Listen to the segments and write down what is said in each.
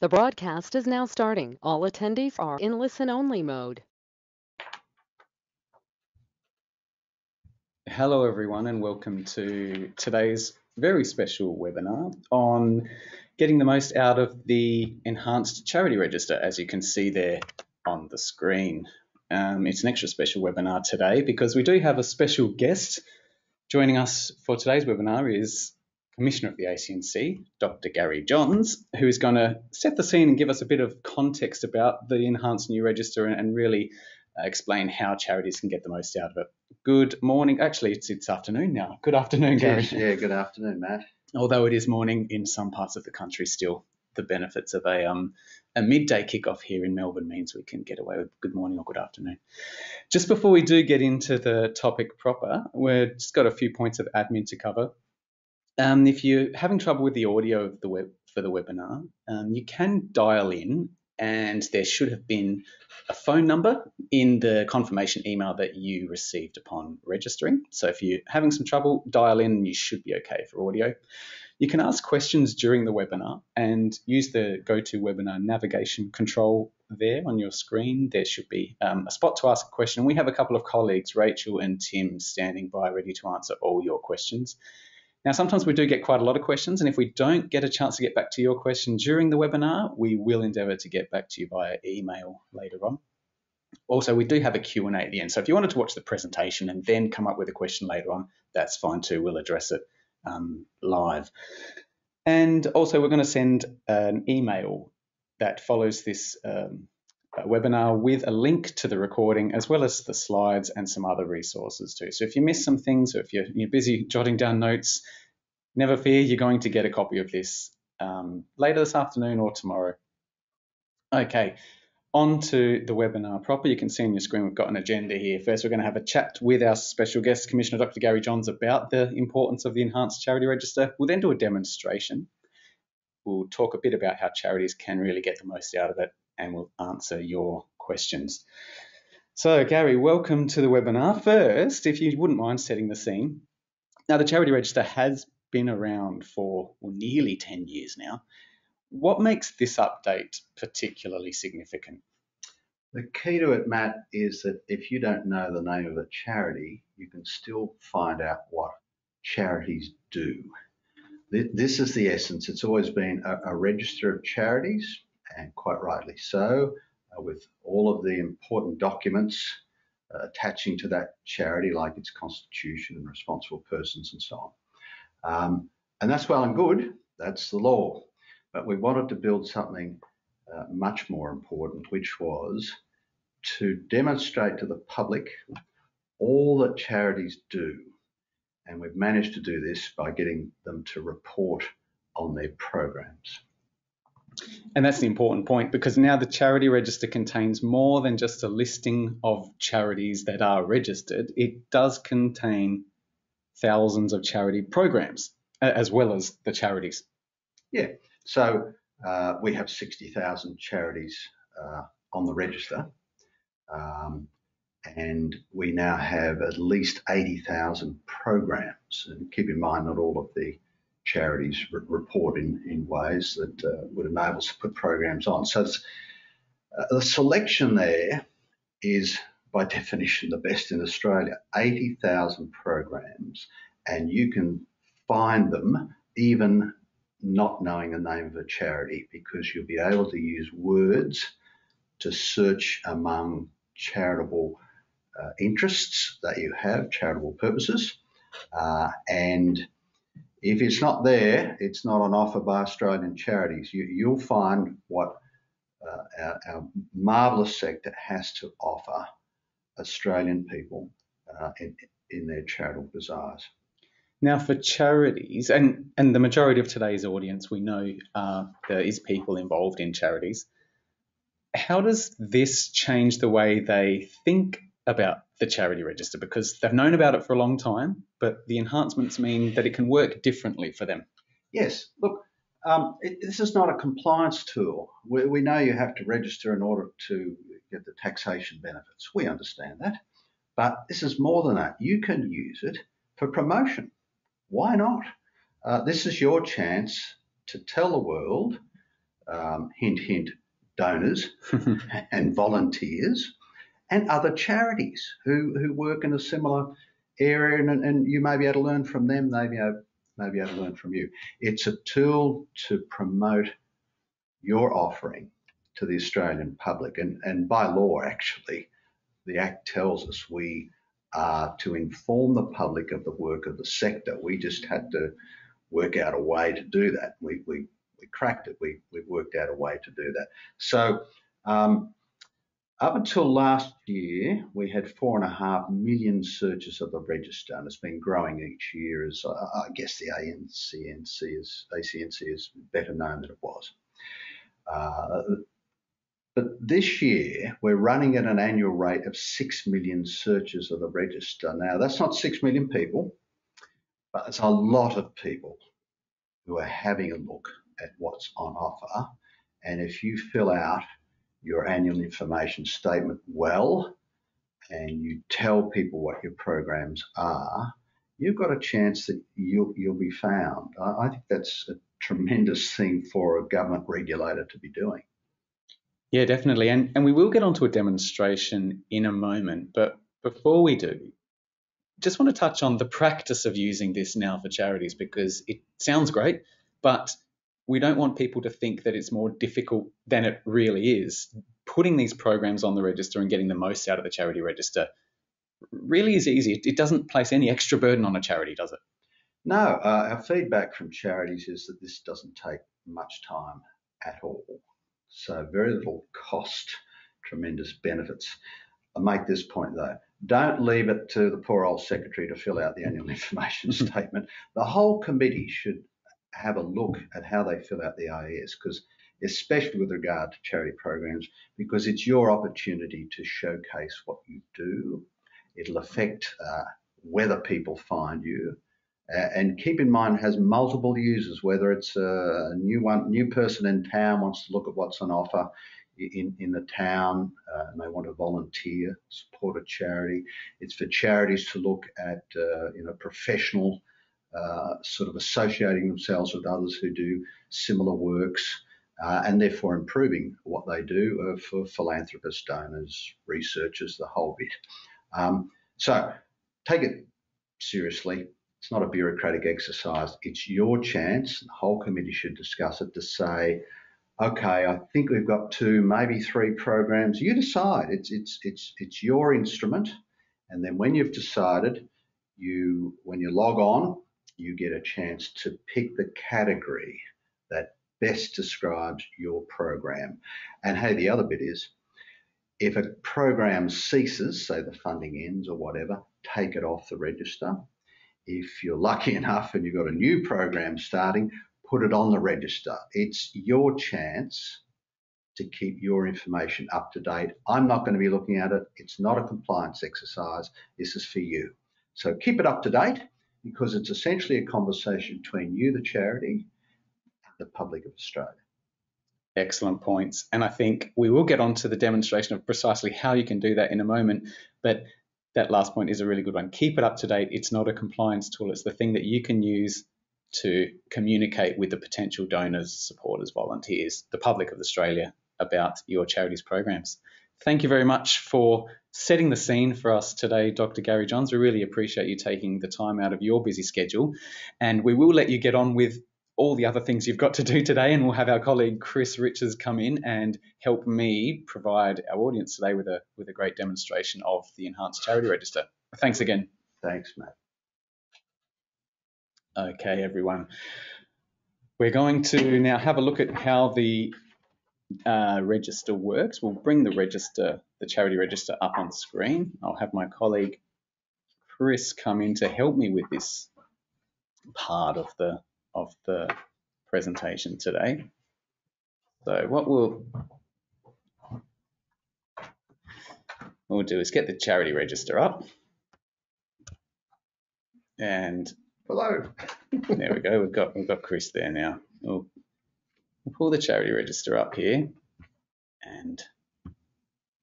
The broadcast is now starting. All attendees are in listen-only mode. Hello, everyone, and welcome to today's very special webinar on getting the most out of the enhanced charity register, as you can see there on the screen. It's an extra special webinar today because we do have a special guest. Joining us for today's webinar is Commissioner of the ACNC, Dr. Gary Johns, who is going to set the scene and give us a bit of context about the enhanced new register and really explain how charities can get the most out of it. Good morning. Actually, it's afternoon now. Good afternoon, Gary. Yeah, good afternoon, Matt. Although it is morning in some parts of the country still, the benefits of a midday kickoff here in Melbourne means we can get away with good morning or good afternoon. Just before we do get into the topic proper, we've just got a few points of admin to cover. If you're having trouble with the audio of the webinar, you can dial in, and there should have been a phone number in the confirmation email that you received upon registering. So if you're having some trouble, dial in and you should be okay for audio. You can ask questions during the webinar and use the GoToWebinar navigation control there on your screen. There should be a spot to ask a question. We have a couple of colleagues, Rachel and Tim, standing by ready to answer all your questions. Now, sometimes we do get quite a lot of questions, and if we don't get a chance to get back to your question during the webinar, we will endeavour to get back to you via email later on. Also, we do have a Q&A at the end, so if you wanted to watch the presentation and then come up with a question later on, that's fine too. We'll address it live. And also, we're going to send an email that follows this webinar with a link to the recording as well as the slides and some other resources too. So if you miss some things or if you're busy jotting down notes, never fear, you're going to get a copy of this later this afternoon or tomorrow. Okay, on to the webinar proper. You can see on your screen we've got an agenda here. First, we're going to have a chat with our special guest, Commissioner Dr. Gary Johns, about the importance of the enhanced charity register. We'll then do a demonstration. We'll talk a bit about how charities can really get the most out of it, and we'll answer your questions. So, Gary, welcome to the webinar. First, if you wouldn't mind setting the scene. Now, the charity register has been around for nearly 10 years now. What makes this update particularly significant? The key to it, Matt, is that if you don't know the name of a charity, you can still find out what charities do. This is the essence. It's always been a register of charities, and quite rightly so, with all of the important documents attaching to that charity, like its constitution and responsible persons and so on. And that's well and good, that's the law. But we wanted to build something much more important, which was to demonstrate to the public all that charities do. And we've managed to do this by getting them to report on their programs. And that's the important point, because now the charity register contains more than just a listing of charities that are registered. It does contain thousands of charity programs, as well as the charities. Yeah, so we have 60,000 charities on the register, and we now have at least 80,000 programs. And keep in mind, not all of the charities report in ways that would enable us to put programs on. So it's, the selection there is, by definition, the best in Australia. 80,000 programs, and you can find them even not knowing the name of a charity, because you'll be able to use words to search among charitable interests that you have, charitable purposes, and if it's not there, it's not on offer by Australian charities. You'll find what our marvellous sector has to offer Australian people in their charitable desires. Now, for charities, and the majority of today's audience we know is people involved in charities, how does this change the way they think about the charity register? Because they've known about it for a long time, but the enhancements mean that it can work differently for them. Yes, look, this is not a compliance tool. We know you have to register in order to get the taxation benefits. We understand that, but this is more than that. You can use it for promotion. Why not? This is your chance to tell the world hint, hint, donors and volunteers and other charities who work in a similar area, and you may be able to learn from them, they may be able to learn from you. It's a tool to promote your offering to the Australian public, and by law, actually, the Act tells us we are to inform the public of the work of the sector. We just had to work out a way to do that. We cracked it. We worked out a way to do that. So up until last year, we had 4.5 million searches of the register, and it's been growing each year as I guess the ACNC is better known than it was. But this year, we're running at an annual rate of 6 million searches of the register. Now, that's not 6 million people, but it's a lot of people who are having a look at what's on offer. And if you fill out your annual information statement well and you tell people what your programs are, you've got a chance that you'll be found. I think that's a tremendous thing for a government regulator to be doing. Yeah, definitely. And we will get onto a demonstration in a moment, but before we do, just want to touch on the practice of using this now for charities, because it sounds great, but we don't want people to think that it's more difficult than it really is. Putting these programs on the register and getting the most out of the charity register really is easy. It doesn't place any extra burden on a charity, does it? No, our feedback from charities is that this doesn't take much time at all. So very little cost, tremendous benefits. I'll make this point though. Don't leave it to the poor old secretary to fill out the annual information statement. The whole committee should have a look at how they fill out the AIS, because especially with regard to charity programs, because it's your opportunity to showcase what you do. It'll affect whether people find you. And keep in mind, it has multiple users, whether it's a new person in town wants to look at what's on offer in the town, and they want to volunteer, support a charity. It's for charities to look at professional sort of associating themselves with others who do similar works, and therefore improving what they do for philanthropists, donors, researchers, the whole bit. So take it seriously. It's not a bureaucratic exercise. It's your chance. The whole committee should discuss it to say, okay, I think we've got 2, maybe 3 programs. You decide. It's your instrument. And then when you've decided, when you log on, you get a chance to pick the category that best describes your program. And hey, the other bit is, if a program ceases, say the funding ends or whatever, take it off the register. If you're lucky enough and you've got a new program starting, put it on the register. It's your chance to keep your information up to date. I'm not going to be looking at it. It's not a compliance exercise. This is for you. So keep it up to date, because it's essentially a conversation between you, the charity, and the public of Australia. Excellent points. And I think we will get on to the demonstration of precisely how you can do that in a moment. But that last point is a really good one. Keep it up to date. It's not a compliance tool. It's the thing that you can use to communicate with the potential donors, supporters, volunteers, the public of Australia about your charities programs. Thank you very much for setting the scene for us today, Dr. Gary Johns. We really appreciate you taking the time out of your busy schedule, and we will let you get on with all the other things you've got to do today, and we'll have our colleague Chris Richards come in and help me provide our audience today with a great demonstration of the Enhanced Charity Register. Thanks again. Thanks, Matt. Okay, everyone. We're going to now have a look at how the register works. We'll bring the charity register up on screen. I'll have my colleague Chris come in to help me with this part of the presentation today. So what we'll do is get the charity register up. And hello. There we go. We've got Chris there now. We'll pull the charity register up here, and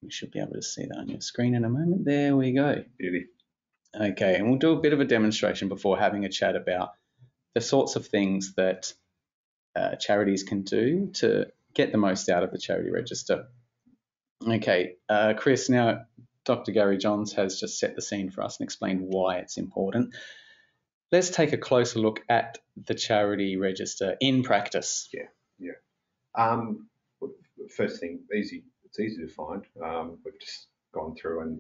you should be able to see that on your screen in a moment. There we go. Beauty. Okay, and we'll do a bit of a demonstration before having a chat about the sorts of things that charities can do to get the most out of the charity register. Okay, Chris, now Dr. Gary Johns has just set the scene for us and explained why it's important. Let's take a closer look at the charity register in practice. First thing, easy. It's easy to find. We've just gone through and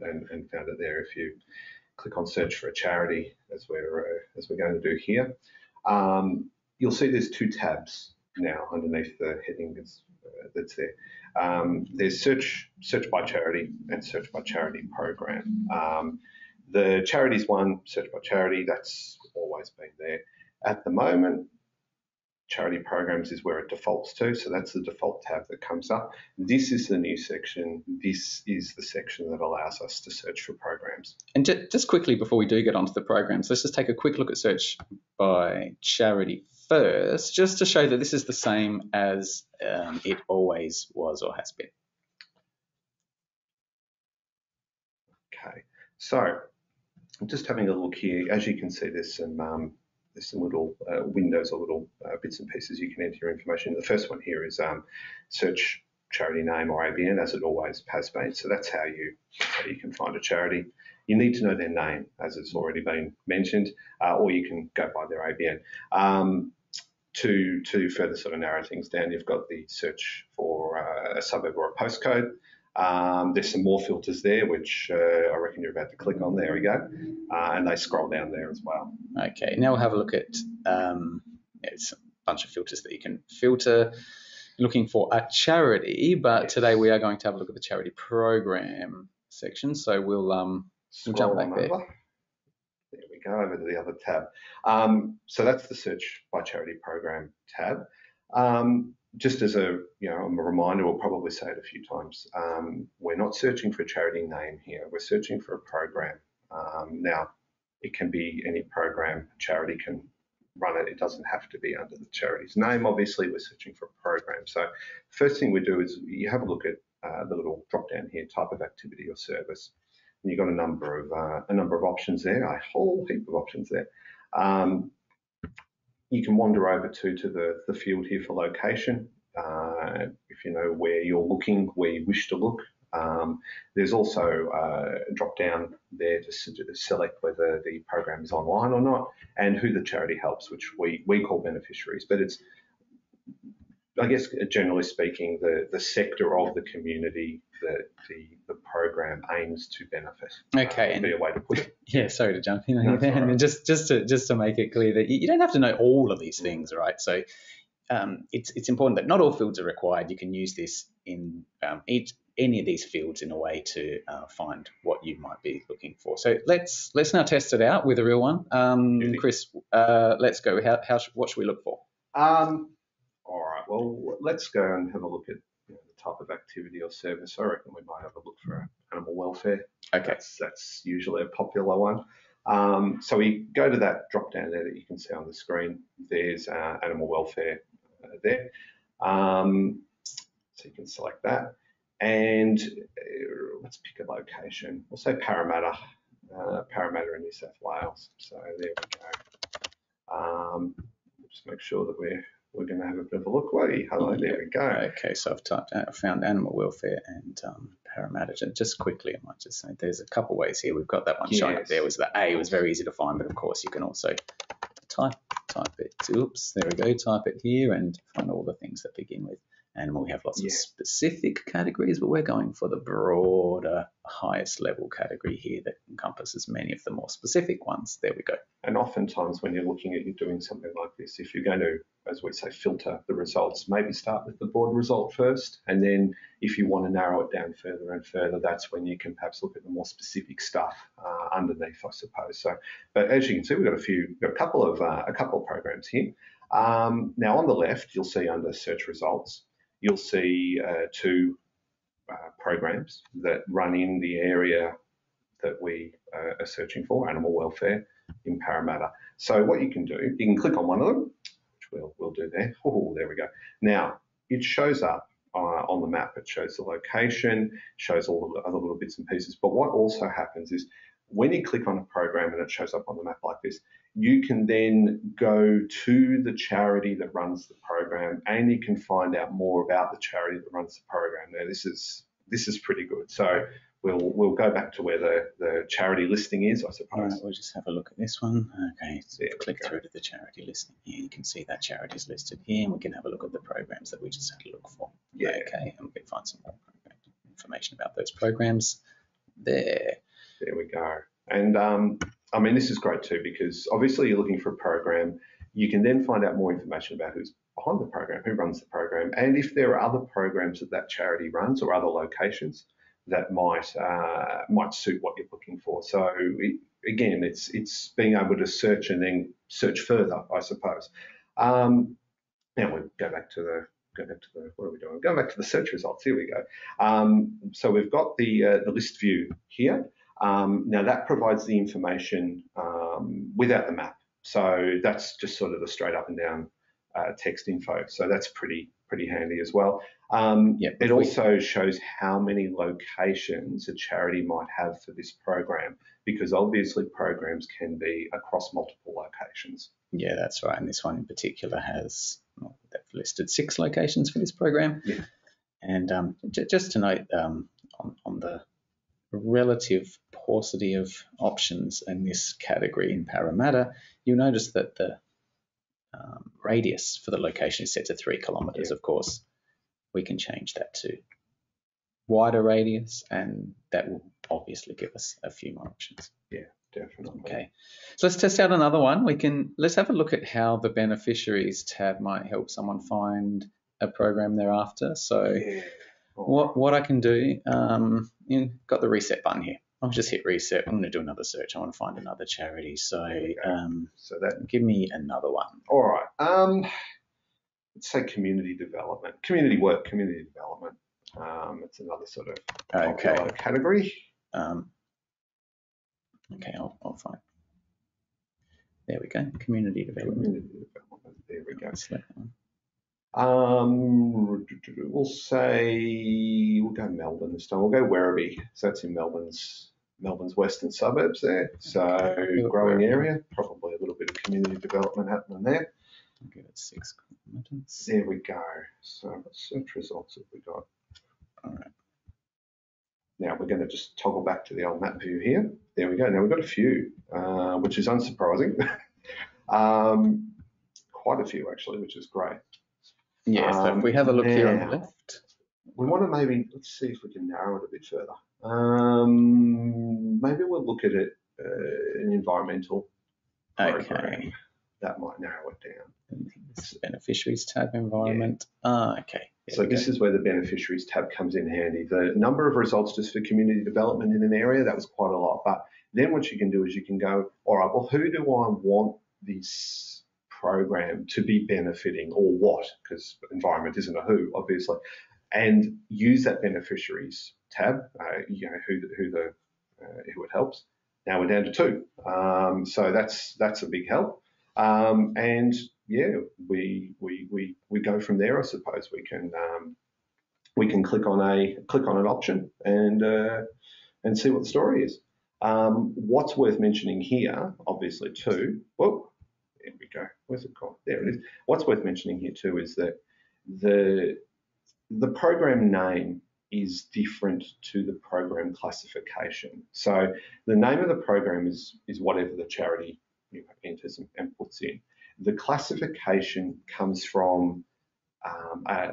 found it there. If you click on search for a charity, as we're going to do here, you'll see there's two tabs now underneath the heading that's there. There's search by charity and search by charity program. The charities one, search by charity, that's always been there. At the moment, charity programs is where it defaults to, so that's the default tab that comes up. This is the new section. This is the section that allows us to search for programs. And just quickly before we do get onto the programs, let's just take a quick look at search by charity first, just to show that this is the same as it always was or has been. Okay, so just having a look here, as you can see, there's some little windows or little bits and pieces you can enter your information. The first one here is search charity name or ABN, as it always has been. So that's how you can find a charity. You need to know their name, as it's already been mentioned, or you can go by their ABN. To further sort of narrow things down, you've got the search for a suburb or a postcode. There's some more filters there, which I reckon you're about to click on. There we go. And they scroll down there as well. Okay, now we'll have a look at it's a bunch of filters that you can filter looking for a charity, but yes, today we are going to have a look at the charity program section. So we'll jump back there. There we go, over to the other tab. So that's the search by charity program tab. Just as a reminder, we'll probably say it a few times, we're not searching for a charity name here. We're searching for a program. Now, it can be any program. Charity can run it. It doesn't have to be under the charity's name. Obviously, we're searching for a program. So first thing we do is you have a look at the little drop down here, type of activity or service. And you've got a number of options there, a whole heap of options there. You can wander over to the field here for location, if you know where you're looking, where you wish to look. There's also a drop down there to select whether the program is online or not, and who the charity helps, which we call beneficiaries. But it's, I guess, generally speaking, the sector of the community that the program aims to benefit. Okay, and be a way to put it. Yeah, sorry to jump in there. Right. And just to make it clear that you don't have to know all of these things, right? So it's important that not all fields are required. You can use this in any of these fields in a way to find what you might be looking for. So let's now test it out with a real one. Chris, let's go. What should we look for? All right. Well, let's go and have a look at the type of activity or service. I reckon we might have a look for animal welfare. Okay. That's usually a popular one. So we go to that drop down there that you can see on the screen. There's animal welfare there. So you can select that. And let's pick a location. We'll say Parramatta, in New South Wales. So there we go. Just make sure that we're going to have a bit of a look. Wait, hello, there we go. Okay, so I've typed out, I found animal welfare and Parramatta. Just quickly, I might just say there's a couple ways here. We've got that one showing up there. Was the A, it was very easy to find, but of course you can also type it. Oops, there we go, type it here and find all the things that begin with animal. We have lots of specific categories, but we're going for the broader, highest level category here that encompasses many of the more specific ones. There we go. And oftentimes when you're looking at doing something like this, if you're going to, as we say, filter the results, maybe start with the broad result first, and then if you want to narrow it down further and further, that's when you can perhaps look at the more specific stuff underneath, I suppose. So, but as you can see, we've got a couple of programs here. Now on the left, you'll see under search results, you'll see two programs that run in the area that we are searching for, animal welfare in Parramatta. So what you can do, you can click on one of them, which we'll do there. Oh, there we go. Now, it shows up on the map. It shows the location, shows all the other little bits and pieces. But what also happens is when you click on a program and it shows up on the map like this, you can then go to the charity that runs the program and you can find out more about the charity that runs the program. Now, this is pretty good. So we'll go back to where the charity listing is, I suppose. All right, we'll just have a look at this one. Okay, so click through to the charity listing here. You can see that charity is listed here, and we can have a look at the programs that we just had a look for. Yeah. Okay, and we can find some more information about those programs. There we go. And I mean, this is great too, because obviously you're looking for a program. You can then find out more information about who's behind the program, who runs the program, and if there are other programs that that charity runs or other locations that might suit what you're looking for. So again, it's being able to search and then search further, I suppose. Now we'll go back to the what are we doing? Go back to the search results. Here we go. So we've got the list view here. Now that provides the information without the map. So that's just sort of the straight up and down text info. So that's pretty handy as well. It also shows how many locations a charity might have for this program, because obviously programs can be across multiple locations. Yeah, that's right. And this one in particular has, well, they've listed 6 locations for this program. Yeah. And just to note on the relative paucity of options in this category in Parramatta, you'll notice that the radius for the location is set to 3 kilometres. Yeah. Of course, we can change that to wider radius, and that will obviously give us a few more options. Yeah, definitely. Okay, so let's test out another one. Let's have a look at how the beneficiaries tab might help someone find a program they're after. So yeah. What I can do, got the reset button here. I'll just hit reset. I'm going to do another search. I want to find another charity. So, that give me another one. All right. Let's say community development. It's another sort of popular category. Okay, I'll find. There we go. Community development. There we go. Select that one. We'll go Melbourne this time. We'll go Werribee. So that's in Melbourne's western suburbs there. So growing area, probably a little bit of community development happening there. I'll give it 6 kilometres. There we go. So what search results have we got? All right. Now we're going to just toggle back to the old map view here. There we go. Now we've got a few, which is unsurprising. Quite a few actually, which is great. Yeah, so if we have a look here on the left. We want to let's see if we can narrow it a bit further. Maybe we'll look at it, an environmental program. Okay. That might narrow it down. This is beneficiaries tab, environment. Yeah. Okay. So this is where the beneficiaries tab comes in handy. The number of results just for community development in an area, that was quite a lot. But then what you can do is you can go, all right, well, who do I want this program to be benefiting, or what, because environment isn't a who, obviously, and use that beneficiaries tab, you know, who it helps. Now we're down to 2. So that's a big help. And yeah, we go from there, I suppose. We can click on an option and see what the story is. What's worth mentioning here, obviously too, whoa, there we go. Where's it gone? There it is. What's worth mentioning here too is that the program name is different to the program classification. So the name of the program is whatever the charity enters and puts in. The classification comes from a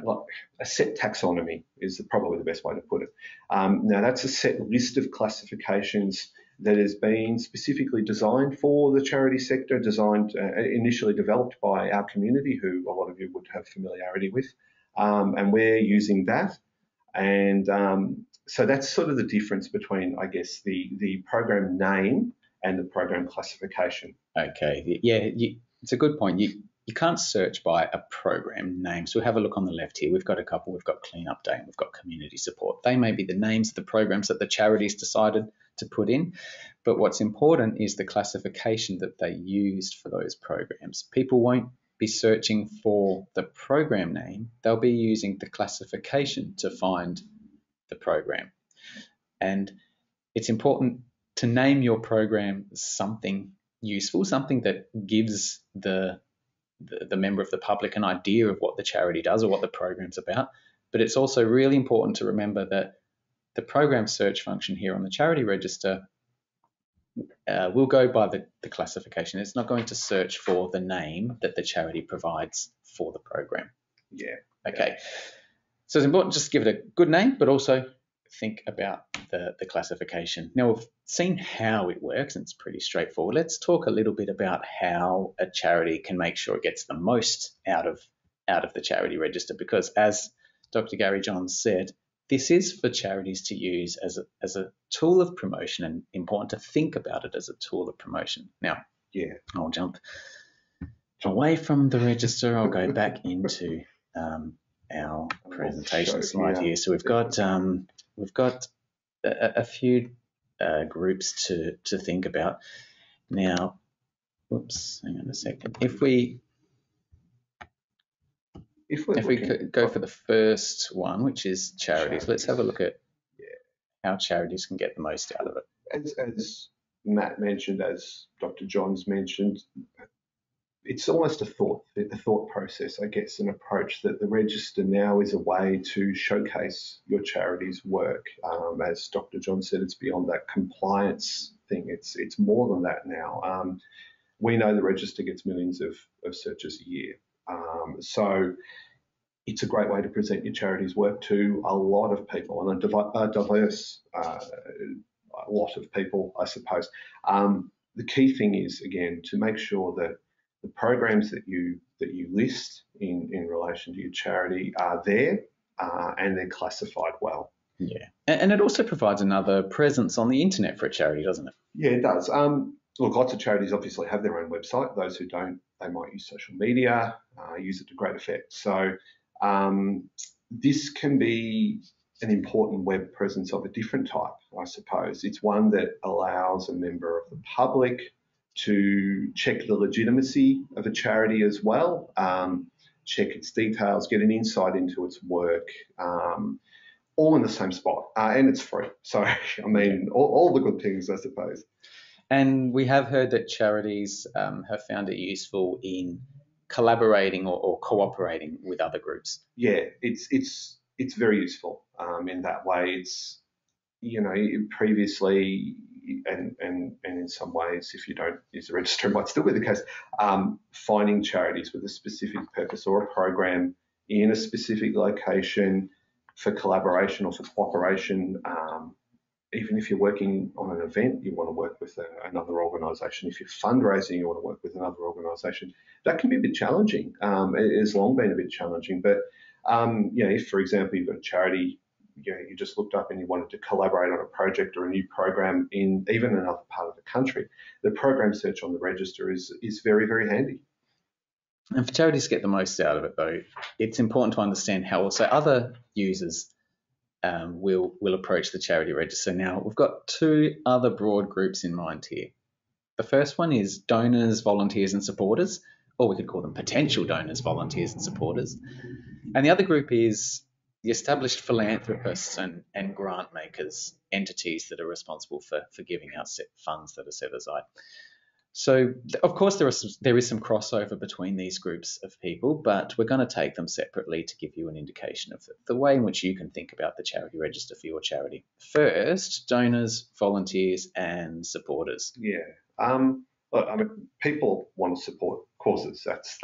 set taxonomy is probably the best way to put it. Now that's a set list of classifications that has been specifically designed for the charity sector, initially developed by our community, who a lot of you would have familiarity with, and we're using that. And so that's sort of the difference between, I guess, the program name and the program classification. Okay, yeah, it's a good point. You can't search by a program name. So have a look on the left here. We've got a couple. We've got Clean Up Day and we've got Community Support. They may be the names of the programs that the charities decided to put in, but what's important is the classification that they used for those programs. People won't be searching for the program name. They'll be using the classification to find the program. And it's important to name your program something useful, something that gives the member of the public an idea of what the charity does or what the program's about. But it's also really important to remember that the program search function here on the charity register will go by the classification. It's not going to search for the name that the charity provides for the program. Yeah. Okay. Yeah. So it's important just to give it a good name, but also think about the classification. Now, we've seen how it works, and it's pretty straightforward. Let's talk a little bit about how a charity can make sure it gets the most out of the charity register, because as Dr. Gary Johns said, this is for charities to use as a tool of promotion, and important to think about it as a tool of promotion. Now, yeah, I'll jump away from the register. I'll go back into our presentation slide here. So we've got a few groups to think about. Now, oops, hang on a second. If we go for the first one, which is charities, let's have a look at how charities can get the most out of it. As Matt mentioned, as Dr. Johns mentioned, it's almost a thought process, I guess, an approach that the register now is a way to showcase your charity's work. As Dr. Johns said, it's beyond that compliance thing. It's more than that now. We know the register gets millions of searches a year. So it's a great way to present your charity's work to a lot of people, and a lot of people, I suppose. The key thing is, again, to make sure that the programs that you list in relation to your charity are there and they're classified well. Yeah, and it also provides another presence on the internet for a charity, doesn't it? Yeah, it does. Look, lots of charities obviously have their own website. Those who don't, they might use social media, use it to great effect. So this can be an important web presence of a different type, I suppose. It's one that allows a member of the public to check the legitimacy of a charity as well, check its details, get an insight into its work, all in the same spot. And it's free. So, I mean, all the good things, I suppose. And we have heard that charities have found it useful in collaborating or cooperating with other groups. Yeah, it's very useful in that way. It's, you know, previously and in some ways, if you don't use the register, it might still be the case, finding charities with a specific purpose or a program in a specific location for collaboration or for cooperation. Even if you're working on an event, you want to work with another organisation. If you're fundraising, you want to work with another organisation. That can be a bit challenging. It has long been a bit challenging. But, you know, if, for example, you've got a charity, you know, you just looked up and you wanted to collaborate on a project or a new program in even another part of the country, the program search on the register is very, very handy. And for charities to get the most out of it, though, it's important to understand how also other users will approach the charity register. Now, we've got two other broad groups in mind here. The first one is donors, volunteers and supporters, or we could call them potential donors, volunteers and supporters. And the other group is the established philanthropists and grant makers, entities that are responsible for giving out set funds that are set aside. So, of course, there is some crossover between these groups of people, but we're going to take them separately to give you an indication of the way in which you can think about the charity register for your charity. First, donors, volunteers, and supporters. Yeah, look, I mean, people want to support causes. That's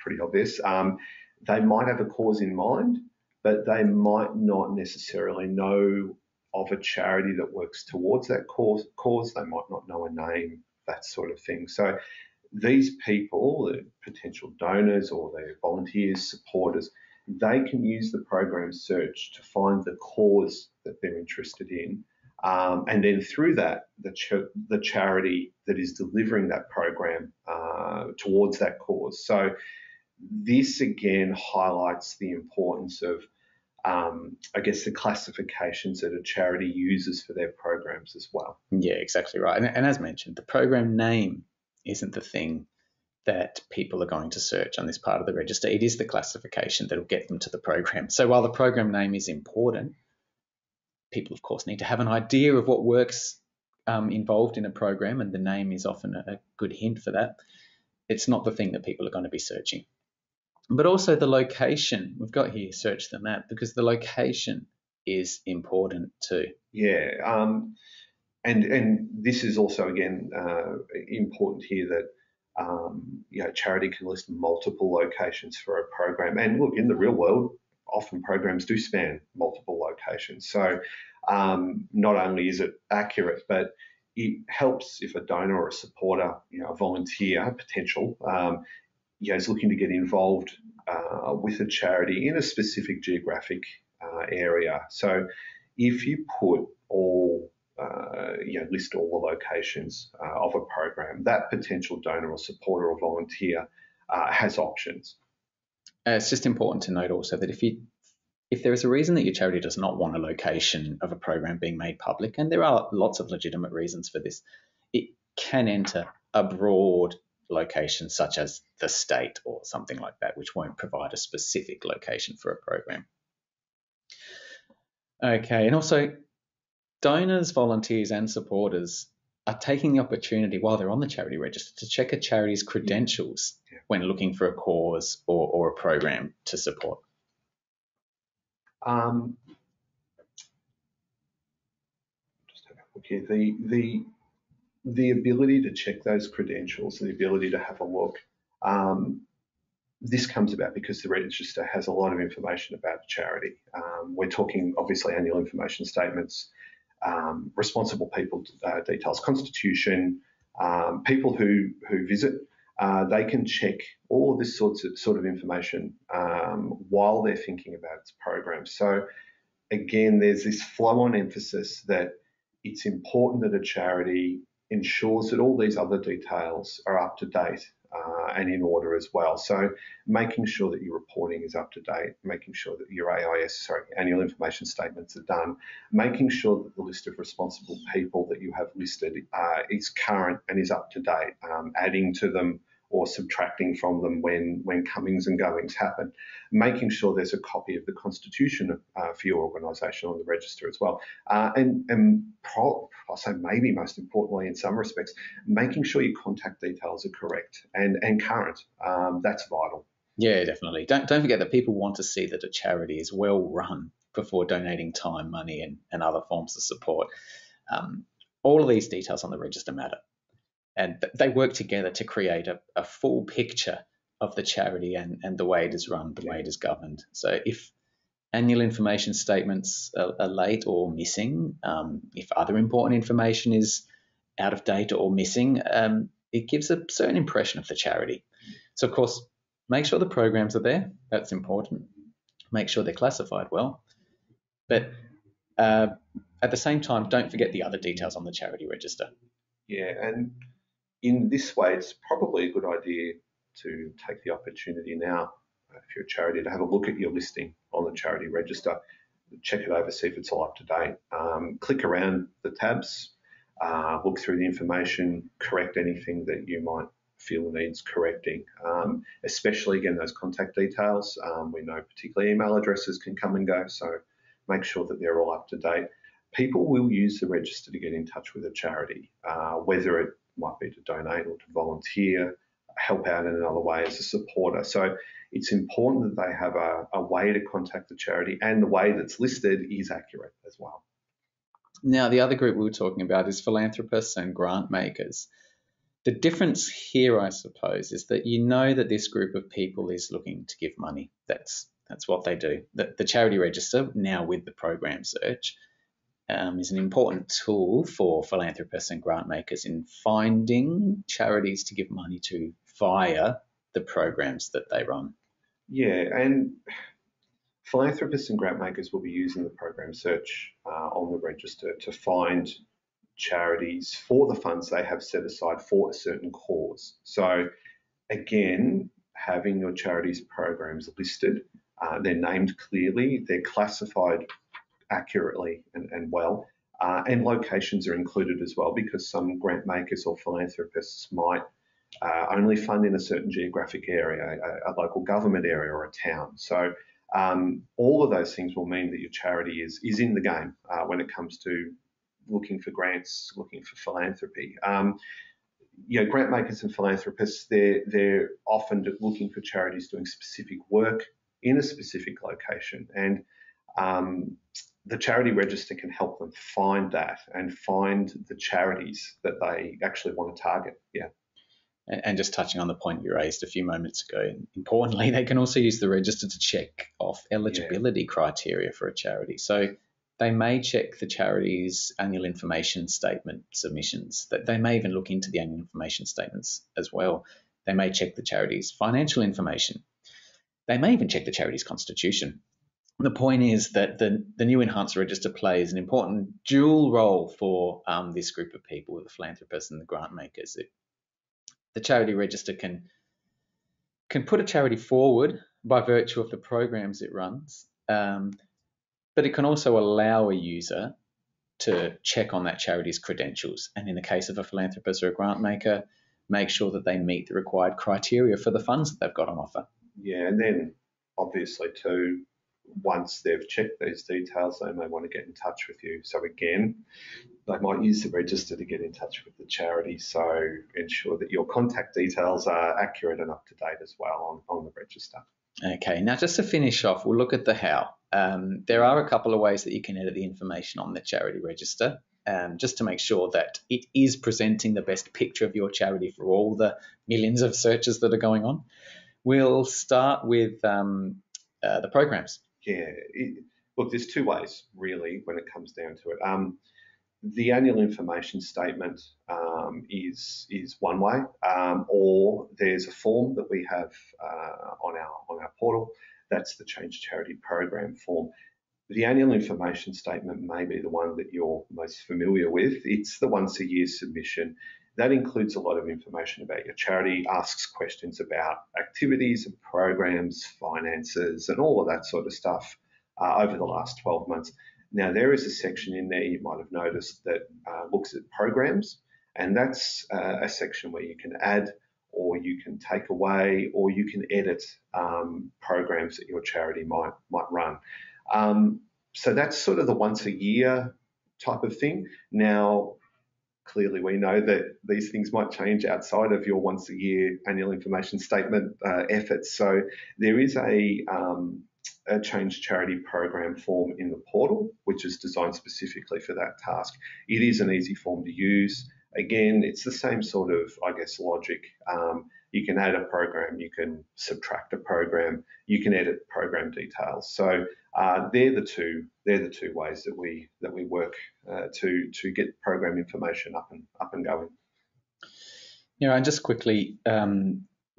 pretty obvious. They might have a cause in mind, but they might not necessarily know of a charity that works towards that cause. They might not know a name, that sort of thing. So these people, the potential donors or their volunteers, supporters, they can use the program search to find the cause that they're interested in. And then through that, the charity that is delivering that program towards that cause. So this, again, highlights the importance of, I guess, the classifications that a charity uses for their programs as well. Yeah, exactly right. And as mentioned, the program name isn't the thing that people are going to search on this part of the register. It is the classification that will get them to the program. So while the program name is important, people, of course, need to have an idea of what works involved in a program, and the name is often a good hint for that, it's not the thing that people are going to be searching. But also the location, we've got here search the map, because the location is important too. Yeah, and this is also again important here that you know, charity can list multiple locations for a program, and look, in the real world often programs do span multiple locations, so not only is it accurate, but it helps if a donor or a supporter, you know, a volunteer potential, you know, is looking to get involved with a charity in a specific geographic area. So if you put all you know, list all the locations of a program, that potential donor or supporter or volunteer has options. It's just important to note also that if there is a reason that your charity does not want a location of a program being made public, and there are lots of legitimate reasons for this, it can enter a broad location such as the state or something like that, which won't provide a specific location for a program. Okay, and also donors, volunteers and supporters are taking the opportunity while they're on the charity register to check a charity's credentials when looking for a cause or a program to support. Just have a look here. The ability to check those credentials and the ability to have a look, this comes about because the register has a lot of information about the charity. We're talking obviously annual information statements, responsible people details, constitution, people who visit, they can check all of this sort of information while they're thinking about its program. So again, there's this flow-on emphasis that it's important that a charity ensures that all these other details are up to date and in order as well. So making sure that your reporting is up to date, making sure that your annual information statements are done, making sure that the list of responsible people that you have listed is current and is up to date, adding to them or subtracting from them when comings and goings happen, making sure there's a copy of the constitution for your organisation on the register as well. I'll say maybe most importantly in some respects, making sure your contact details are correct and current. That's vital. Yeah, definitely. Don't forget that people want to see that a charity is well run before donating time, money and other forms of support. All of these details on the register matter. And they work together to create a full picture of the charity and the way it is run, the way it is governed. So if annual information statements are late or missing, if other important information is out of date or missing, it gives a certain impression of the charity. So, of course, make sure the programs are there. That's important. Make sure they're classified well. But at the same time, don't forget the other details on the charity register. Yeah, and in this way, it's probably a good idea to take the opportunity now, if you're a charity, to have a look at your listing on the charity register, check it over, see if it's all up to date. Click around the tabs, look through the information, correct anything that you might feel needs correcting, especially, again, those contact details. We know particular email addresses can come and go, so make sure that they're all up to date. People will use the register to get in touch with a charity, whether it might be to donate or to volunteer, help out in another way as a supporter. So it's important that they have a way to contact the charity, and the way that's listed is accurate as well. Now, the other group we were talking about is philanthropists and grant makers. The difference here, I suppose, is that you know that this group of people is looking to give money. That's what they do. The charity register, now with the program search, is an important tool for philanthropists and grant makers in finding charities to give money to via the programs that they run. Yeah, and philanthropists and grant makers will be using the program search on the register to find charities for the funds they have set aside for a certain cause. So again, having your charity's programs listed, they're named clearly, they're classified accurately and well, and locations are included as well, because some grant makers or philanthropists might only fund in a certain geographic area, a local government area or a town. So all of those things will mean that your charity is in the game when it comes to looking for grants, looking for philanthropy. You know, grant makers and philanthropists, they're often looking for charities doing specific work in a specific location, and the charity register can help them find that and find the charities that they actually want to target. Yeah. And just touching on the point you raised a few moments ago, importantly, they can also use the register to check off eligibility criteria for a charity. So they may check the charity's annual information statement submissions. They may even look into the annual information statements as well. They may check the charity's financial information. They may even check the charity's constitution. The point is that the new enhanced register plays an important dual role for this group of people, the philanthropists and the grant makers. The charity register can put a charity forward by virtue of the programs it runs, but it can also allow a user to check on that charity's credentials, and in the case of a philanthropist or a grant maker, make sure that they meet the required criteria for the funds that they've got on offer. Yeah, and then obviously too, once they've checked these details, they may want to get in touch with you. So again, they might use the register to get in touch with the charity. So ensure that your contact details are accurate and up to date as well on the register. Okay, now just to finish off, we'll look at the how. There are a couple of ways that you can edit the information on the charity register, just to make sure that it is presenting the best picture of your charity for all the millions of searches that are going on. We'll start with the programs. Yeah, look, there's two ways really when it comes down to it. The annual information statement is one way, or there's a form that we have on our portal. That's the Change Charity Program form. The annual information statement may be the one that you're most familiar with. It's the once a year submission. That includes a lot of information about your charity, asks questions about activities and programs, finances, and all of that sort of stuff over the last 12 months. Now, there is a section in there you might have noticed that looks at programs, and that's a section where you can add or you can take away or you can edit programs that your charity might run. So that's sort of the once a year type of thing. Now, clearly, we know that these things might change outside of your once-a-year annual information statement efforts. So there is a Change Charity Program form in the portal, which is designed specifically for that task. It is an easy form to use. Again, it's the same sort of, I guess, logic. You can add a program, you can subtract a program, you can edit program details. So they're the two ways that we work to get program information up and going. Yeah, and just quickly,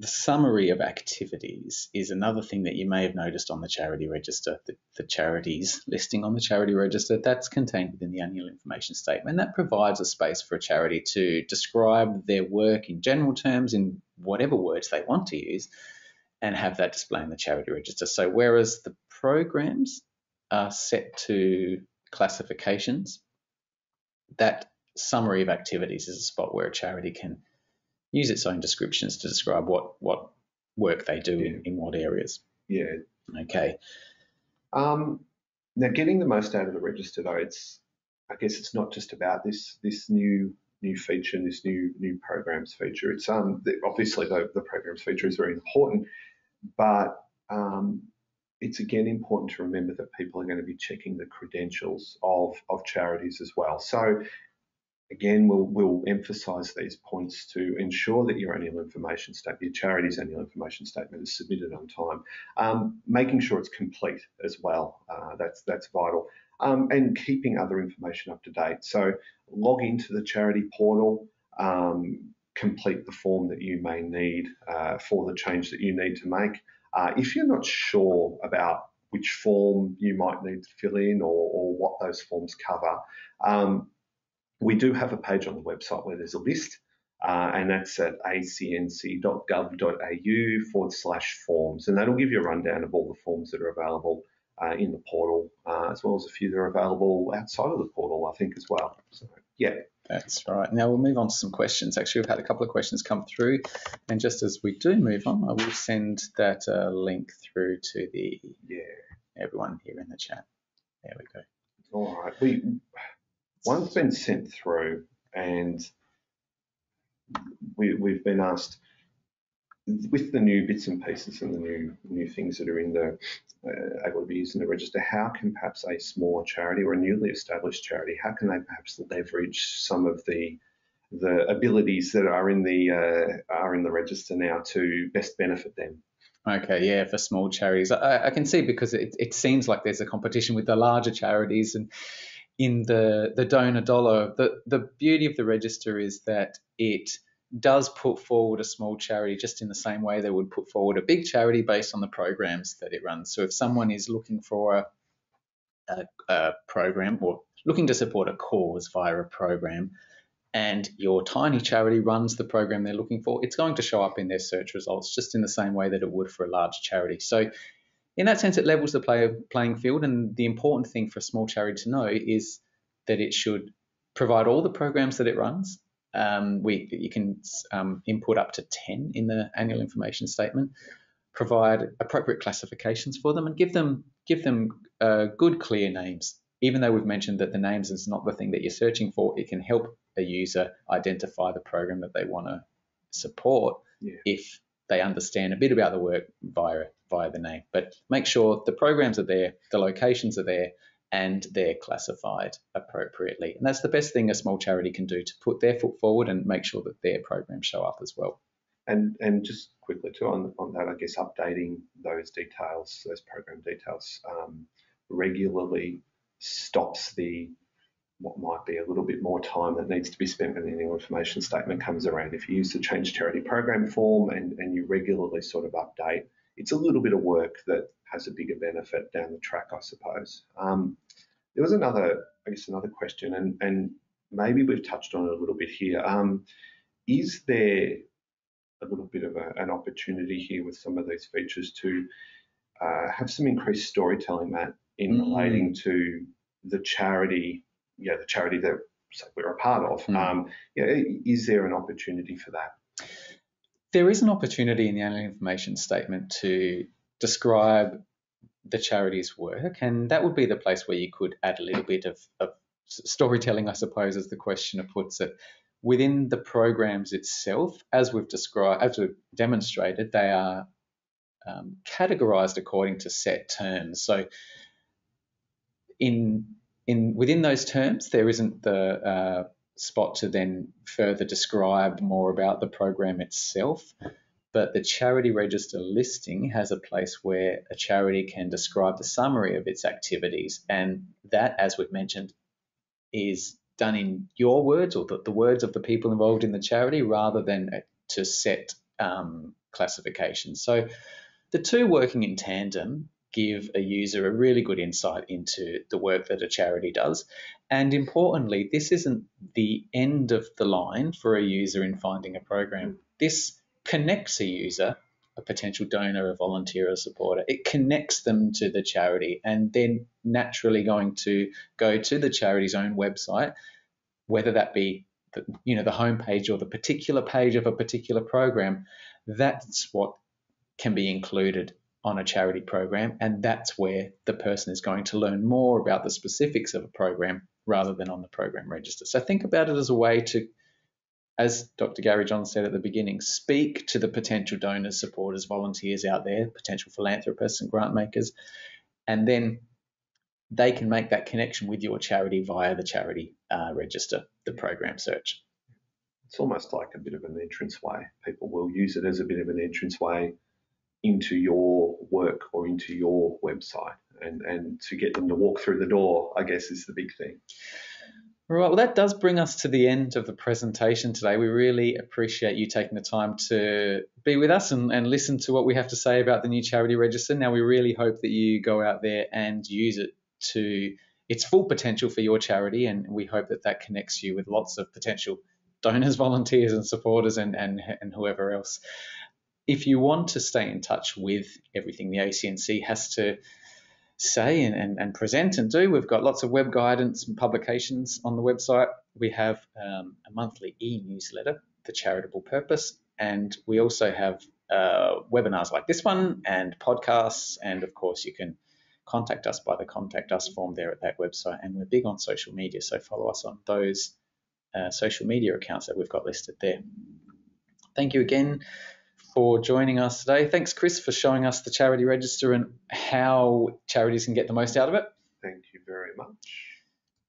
the summary of activities is another thing that you may have noticed on the charity register. The charities listing on the charity register, that's contained within the annual information statement. That provides a space for a charity to describe their work in general terms, in whatever words they want to use, and have that display in the charity register. So whereas the programs are set to classifications, that summary of activities is a spot where a charity can use its own descriptions to describe what work they do in what areas. Yeah. Okay. Now, getting the most out of the register, though, I guess it's not just about this new feature and this new programs feature. It's obviously the programs feature is very important, but it's again important to remember that people are going to be checking the credentials of charities as well. So again, we'll emphasise these points to ensure that your annual information statement, your charity's annual information statement, is submitted on time. Making sure it's complete as well, that's vital. And keeping other information up to date. So log into the charity portal, complete the form that you may need for the change that you need to make. If you're not sure about which form you might need to fill in or what those forms cover, we do have a page on the website where there's a list, and that's at acnc.gov.au/forms, and that'll give you a rundown of all the forms that are available in the portal, as well as a few that are available outside of the portal, I think, as well. So, yeah. That's right. Now we'll move on to some questions. Actually, we've had a couple of questions come through, and just as we do move on, I will send that link through to everyone here in the chat. There we go. All right. We One's been sent through and we've been asked, with the new bits and pieces and the new things that are in the able to be used in the register, how can perhaps a small charity or a newly established charity, how can they perhaps leverage some of the abilities that are in the register now to best benefit them? Okay, yeah, for small charities, I can see, because it seems like there's a competition with the larger charities and in the donor dollar. The beauty of the register is that it does put forward a small charity just in the same way they would put forward a big charity based on the programs that it runs. So if someone is looking for a program or looking to support a cause via a program and your tiny charity runs the program they're looking for, it's going to show up in their search results just in the same way that it would for a large charity. So in that sense, it levels the playing field, and the important thing for a small charity to know is that it should provide all the programs that it runs. You can input up to 10 in the annual information statement, provide appropriate classifications for them, and give them good, clear names. Even though we've mentioned that the names is not the thing that you're searching for, it can help a user identify the program that they want to support if they understand a bit about the work via the name. But make sure the programs are there, the locations are there, and they're classified appropriately. And that's the best thing a small charity can do, to put their foot forward and make sure that their programs show up as well. And just quickly too, on that, I guess updating those details, those program details regularly stops what might be a little bit more time that needs to be spent when the annual information statement comes around. If you use the change charity program form and you regularly sort of update, it's a little bit of work that has a bigger benefit down the track, I suppose. There was another question, and maybe we've touched on it a little bit here. Is there a little bit of an opportunity here with some of these features to have some increased storytelling, Matt, in relating to the charity that we're a part of? Is there an opportunity for that? There is an opportunity in the annual information statement to describe the charity's work, and that would be the place where you could add a little bit of storytelling, I suppose, as the questioner puts it. Within the programs itself, as we've demonstrated, they are categorized according to set terms. So within those terms, there isn't the spot to then further describe more about the program itself, but the charity register listing has a place where a charity can describe the summary of its activities, and that, as we've mentioned, is done in your words or the words of the people involved in the charity rather than to set classifications. So the two working in tandem give a user a really good insight into the work that a charity does. And importantly, this isn't the end of the line for a user in finding a program. This connects a user, a potential donor, a volunteer, a supporter. It connects them to the charity, and then naturally going to go to the charity's own website, whether that be the homepage or the particular page of a particular program. That's what can be included on a charity program, and that's where the person is going to learn more about the specifics of a program rather than on the program register. So think about it as a way to, as Dr. Gary Johns said at the beginning, speak to the potential donors, supporters, volunteers out there, potential philanthropists and grant makers, and then they can make that connection with your charity via the charity register, the program search. It's almost like a bit of an entranceway. People will use it as a bit of an entranceway into your work or into your website, and to get them to walk through the door, I guess, is the big thing. Right, well, that does bring us to the end of the presentation today. We really appreciate you taking the time to be with us and listen to what we have to say about the new charity register. Now, we really hope that you go out there and use it to its full potential for your charity, and we hope that that connects you with lots of potential donors, volunteers and supporters and whoever else. If you want to stay in touch with everything the ACNC has to say and present and do, we've got lots of web guidance and publications on the website. We have a monthly e-newsletter, The Charitable Purpose, and we also have webinars like this one and podcasts, and, of course, you can contact us by the contact us form there at that website. And we're big on social media, so follow us on those social media accounts that we've got listed there. Thank you again for joining us today. Thanks, Chris, for showing us the charity register and how charities can get the most out of it. Thank you very much.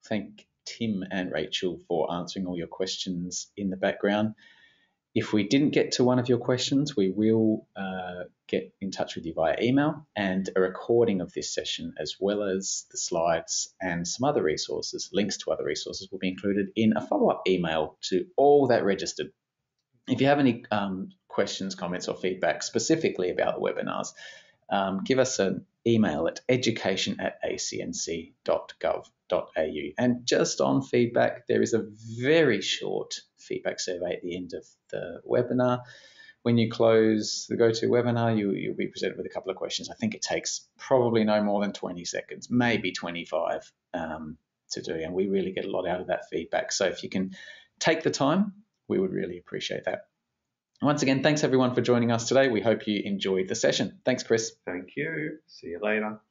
Thank Tim and Rachel for answering all your questions in the background. If we didn't get to one of your questions, we will get in touch with you via email, and a recording of this session, as well as the slides and some other resources, links to other resources, will be included in a follow-up email to all that registered. If you have any questions, comments or feedback specifically about the webinars, give us an email at education@acnc.gov.au. And just on feedback, there is a very short feedback survey at the end of the webinar. When you close the GoToWebinar, you'll be presented with a couple of questions. I think it takes probably no more than 20 seconds, maybe 25 to do, and we really get a lot out of that feedback. So if you can take the time, we would really appreciate that. Once again, thanks everyone for joining us today. We hope you enjoyed the session. Thanks, Chris. Thank you. See you later.